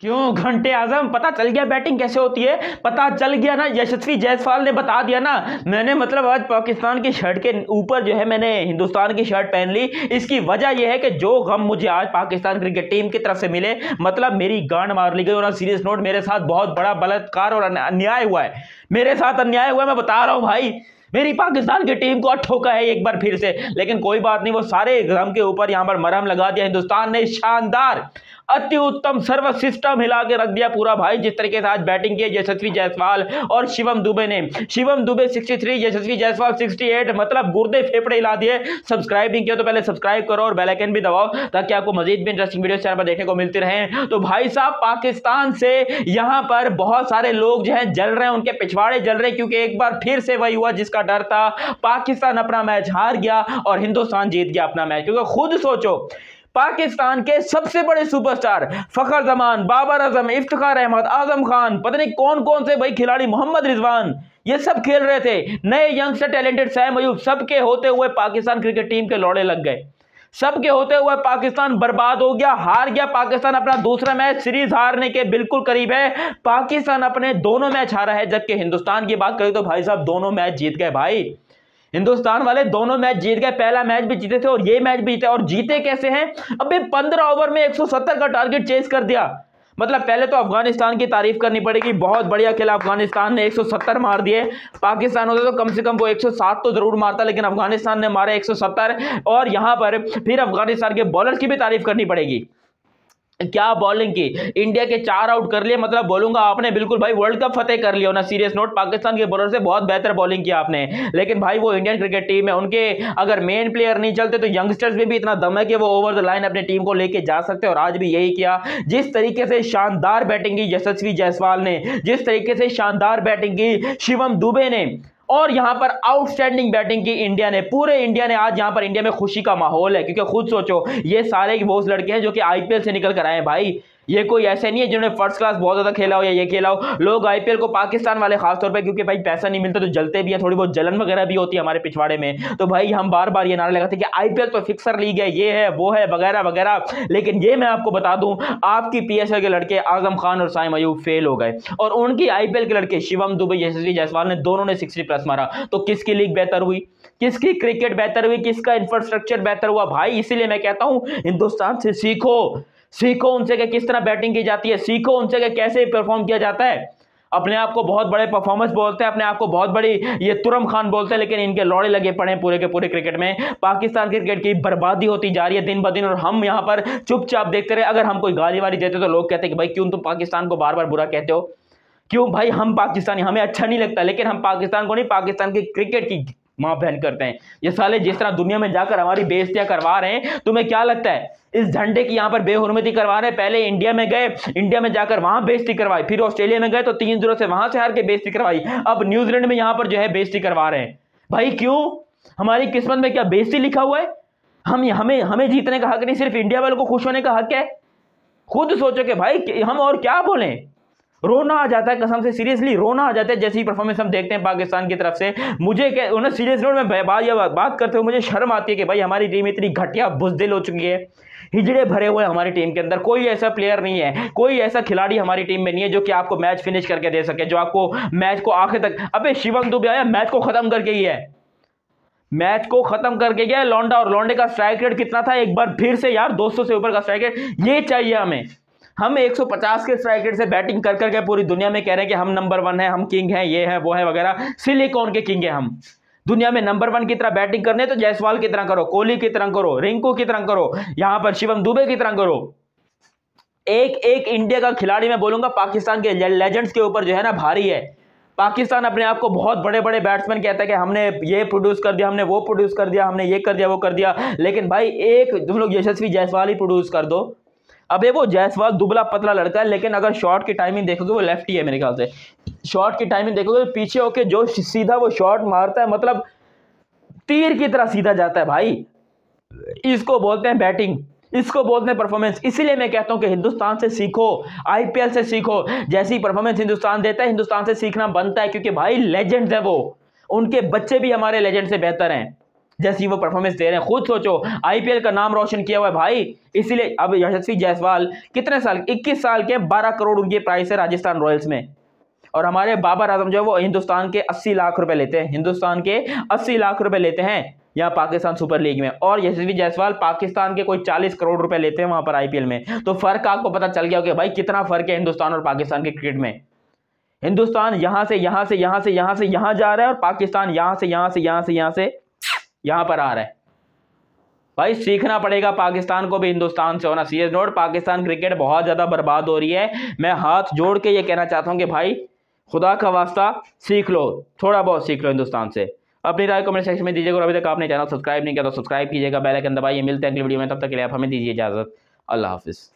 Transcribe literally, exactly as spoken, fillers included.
क्यों घंटे आजम, पता चल गया बैटिंग कैसे होती है, पता चल गया ना, यशस्वी जायसवाल ने बता दिया ना। मैंने मतलब आज पाकिस्तान की शर्ट के ऊपर जो है मैंने हिंदुस्तान की शर्ट पहन ली। इसकी वजह यह है कि जो गम मुझे आज पाकिस्तान क्रिकेट टीम की तरफ से मिले, मतलब मेरी गांड मार ली गई। और सीरियस नोट, मेरे साथ बहुत बड़ा बलात्कार और अन्याय हुआ है, मेरे साथ अन्याय हुआ है, मैं बता रहा हूँ भाई। मेरी पाकिस्तान की टीम को ठोका है एक बार फिर से, लेकिन कोई बात नहीं, वो सारे गम के ऊपर यहाँ पर मरहम लगा दिया हिंदुस्तान ने। शानदार, अति उत्तम, सर्व सिस्टम हिला के रख दिया पूरा भाई। जिस तरीके से आज बैटिंग की यशस्वी जायसवाल और शिवम दुबे ने, Shivam Dube sixty three, Yashasvi Jaiswal sixty eight, मतलब गुर्दे फेफड़े हिला दिए। सब्सक्राइब नहीं किया तो पहले सब्सक्राइब करो और बेल आइकन भी दबाओ, ताकि आपको मजीद भी इंटरेस्टिंग वीडियो चैनल पर देखने को मिलती रहे। तो भाई साहब, पाकिस्तान से यहाँ पर बहुत सारे लोग जो है जल रहे हैं, उनके पिछवाड़े जल रहे हैं, क्योंकि एक बार फिर से वही हुआ जिसका डर था। पाकिस्तान अपना मैच हार गया और हिंदुस्तान जीत गया अपना मैच। क्योंकि खुद सोचो, पाकिस्तान के सबसे बड़े सुपरस्टार फखर जमान, बाबर अजम, इफ्तिखार अहमद, आजम खान, पता नहीं कौन कौन से भाई खिलाड़ी, मोहम्मद रिजवान, ये सब खेल रहे थे। नए यंगस्टर टैलेंटेड सैम अयूब, सबके होते हुए पाकिस्तान क्रिकेट टीम के लौड़े लग गए, सबके होते हुए पाकिस्तान बर्बाद हो गया, हार गया। पाकिस्तान अपना दूसरा मैच सीरीज हारने के बिल्कुल करीब है। पाकिस्तान अपने दोनों मैच हारा है, जबकि हिंदुस्तान की बात करें तो भाई साहब दोनों मैच जीत गए। भाई हिंदुस्तान वाले दोनों मैच जीत गए, पहला मैच भी जीते थे और ये मैच भी जीते। और जीते कैसे हैं? अबे पंद्रह ओवर में एक सौ सत्तर का टारगेट चेस कर दिया। मतलब पहले तो अफगानिस्तान की तारीफ करनी पड़ेगी, बहुत बढ़िया खेला अफगानिस्तान ने, एक सौ सत्तर मार दिए। पाकिस्तान होता तो कम से कम वो एक सौ सात तो जरूर मारता, लेकिन अफगानिस्तान ने मारे एक सौ सत्तर। और यहाँ पर फिर अफगानिस्तान के बॉलर की भी तारीफ करनी पड़ेगी, क्या बॉलिंग की। इंडिया के चार आउट कर लिए, मतलब बोलूंगा आपने बिल्कुल भाई वर्ल्ड कप फतेह कर लिया ना। सीरियस नोट, पाकिस्तान के बॉलर से बहुत बेहतर बॉलिंग किया आपने, लेकिन भाई वो इंडियन क्रिकेट टीम है, उनके अगर मेन प्लेयर नहीं चलते तो यंगस्टर्स में भी इतना दम है कि वो ओवर द लाइन अपनी टीम को लेके जा सकते हैं। और आज भी यही किया। जिस तरीके से शानदार बैटिंग की यशस्वी जायसवाल ने, जिस तरीके से शानदार बैटिंग की शिवम दुबे ने, और यहाँ पर आउटस्टैंडिंग बैटिंग की इंडिया ने, पूरे इंडिया ने, आज यहाँ पर इंडिया में खुशी का माहौल है। क्योंकि खुद सोचो, ये सारे वो लड़के हैं जो कि आईपीएल से निकल कर आए हैं भाई। ये कोई ऐसे नहीं है जिन्होंने फर्स्ट क्लास बहुत ज़्यादा खेला हो या ये खेला हो। लोग आईपीएल को, पाकिस्तान वाले खासतौर पे, क्योंकि भाई पैसा नहीं मिलता तो जलते भी हैं, थोड़ी बहुत जलन वगैरह भी होती है हमारे पिछवाड़े में। तो भाई हम बार बार ये नारा लगाते हैं कि आईपीएल तो फिक्सर लीग है, ये है, वो है, वगैरह वगैरह। लेकिन ये मैं आपको बता दूँ, आपकी पीएसएल के लड़के आजम खान और साइम अयूब फेल हो गए, और उनकी आईपीएल के लड़के शिवम दुबे, यशस्वी जायसवाल ने दोनों ने सिक्सटी प्लस मारा। तो किसकी लीग बेहतर हुई, किसकी क्रिकेट बेहतर हुई, किसका इंफ्रास्ट्रक्चर बेहतर हुआ भाई। इसीलिए मैं कहता हूँ हिंदुस्तान से सीखो, सीखो उनसे कि किस तरह बैटिंग की जाती है, सीखो उनसे कि कैसे परफॉर्म किया जाता है। अपने आप को बहुत बड़े परफॉर्मेंस बोलते हैं, अपने आप को बहुत बड़ी ये तुरम खान बोलते हैं, लेकिन इनके लौड़े लगे पड़े हैं पूरे के पूरे क्रिकेट में। पाकिस्तान क्रिकेट की बर्बादी होती जा रही है दिन ब दिन, और हम यहाँ पर चुपचाप देखते रहे। अगर हम कोई गाली वाली देते तो लोग कहते कि भाई क्यों तुम पाकिस्तान को बार बार बुरा कहते हो, क्यों भाई हम पाकिस्तानी, हमें अच्छा नहीं लगता। लेकिन हम पाकिस्तान को नहीं, पाकिस्तान की क्रिकेट की माँ बहन करते हैं। ये साले जिस तरह दुनिया में जाकर हमारी बेइज्जतियां करवा रहे हैं, तुम्हें क्या लगता है इस झंडे की यहाँ पर बेहुरमती करवा रहे हैं। पहले इंडिया में गए, इंडिया में जाकर वहां बेइज्जती करवाई, फिर ऑस्ट्रेलिया में गए तो तीन जीरो से वहां से हार के बेइज्जती करवाई, अब न्यूजीलैंड में यहाँ पर जो है बेइज्जती करवा रहे हैं। भाई क्यों, हमारी किस्मत में क्या बेइज्जती लिखा हुआ है? हम हमें हमें जीतने का हक नहीं, सिर्फ इंडिया वालों को खुश होने का हक है। खुद सोचो कि भाई हम और क्या बोले, रोना आ जाता है कसम से, सीरियसली रोना आ जाता है जैसी परफॉर्मेंस हम देखते हैं पाकिस्तान की तरफ से। मुझे उन्हें सीरियस नोट में बात बात करते हुए मुझे शर्म आती है कि भाई हमारी टीम इतनी घटिया बुजदिल हो चुकी है, हिजड़े भरे हुए हमारी टीम के अंदर। कोई ऐसा प्लेयर नहीं है, कोई ऐसा खिलाड़ी हमारी टीम में नहीं है जो कि आपको मैच फिनिश करके दे सके, जो आपको मैच को आखिर तक। अबे शिवम दुबे आया, मैच को खत्म करके ही है, मैच को खत्म करके गया लौंडा। और लौंडे का स्ट्राइक रेट कितना था एक बार फिर से यार, दो सौ से ऊपर का स्ट्राइक रेट। ये चाहिए हमें, हम एक सौ पचास के स्ट्राइक रेट से बैटिंग कर करके पूरी दुनिया में कह रहे हैं कि हम नंबर वन है, हम किंग हैं, ये है, वो है, वगैरह। सिलिकॉन के किंग है हम दुनिया में। नंबर वन की तरह बैटिंग करने तो जायसवाल की तरह करो, कोहली की तरह करो, रिंकू की तरह करो, यहाँ पर शिवम दुबे की तरह करो। एक एक इंडिया का खिलाड़ी मैं बोलूंगा पाकिस्तान के लेजेंड्स के ऊपर जो है ना भारी है। पाकिस्तान अपने आप को बहुत बड़े बड़े बैट्समैन कहता है कि हमने ये प्रोड्यूस कर दिया, हमने वो प्रोड्यूस कर दिया, हमने ये कर दिया, वो कर दिया। लेकिन भाई एक तुम लोग यशस्वी जायसवाल ही प्रोड्यूस कर दो। अबे वो जायसवाल दुबला पतला लड़का है, लेकिन अगर शॉट की टाइमिंग देखोगे, वो लेफ्टी है मेरे ख्याल से, शॉट की टाइमिंग देखोगे तो पीछे होके जो सीधा वो शॉट मारता है, मतलब तीर की तरह सीधा जाता है भाई। इसको बोलते हैं बैटिंग, इसको बोलते हैं परफॉर्मेंस। इसीलिए मैं कहता हूं कि हिंदुस्तान से सीखो, आईपीएल से सीखो। जैसी परफॉर्मेंस हिंदुस्तान देता है, हिंदुस्तान से सीखना बनता है, क्योंकि भाई लेजेंड्स है वो, उनके बच्चे भी हमारे लेजेंड से बेहतर हैं। जैसी वो परफॉर्मेंस दे रहे हैं। खुद सोचो, आईपीएल का नाम रोशन किया हुआ है भाई। इसीलिए अब यशस्वी जायसवाल कितने साल, इक्कीस साल के, बारह करोड़ उनकी प्राइस है राजस्थान रॉयल्स में। और हमारे बाबर आजम जो है वो हिंदुस्तान के अस्सी लाख रुपए लेते हैं, हिंदुस्तान के अस्सी लाख रुपए लेते हैं यहाँ पाकिस्तान सुपर लीग में। और यशस्वी जायसवाल पाकिस्तान के कोई चालीस करोड़ रुपए लेते हैं वहां पर आईपीएल में। तो फर्क आपको पता चल गया होगा भाई कितना फर्क है हिंदुस्तान और पाकिस्तान के क्रिकेट में। हिंदुस्तान यहाँ से यहाँ से यहाँ से यहाँ से यहाँ जा रहा है और पाकिस्तान यहाँ से यहाँ से यहाँ से यहाँ से यहाँ पर आ रहा है। भाई सीखना पड़ेगा पाकिस्तान को भी हिंदुस्तान से होना। सीरियस नोट, पाकिस्तान क्रिकेट बहुत ज़्यादा बर्बाद हो रही है। मैं हाथ जोड़ के ये कहना चाहता हूँ कि भाई खुदा का वास्ता सीख लो, थोड़ा बहुत सीख लो हिंदुस्तान से। अपनी राय कमेंट सेक्शन में दीजिएगा। अभी तक आपने चैनल सब्सक्राइब नहीं किया तो सब्सक्राइब कीजिएगा, बेल आइकन दबाइए। मिलते हैं अगली वीडियो में, तब तक के लिए आप हमें दीजिए इजाज़त। अल्लाह हाफिज़।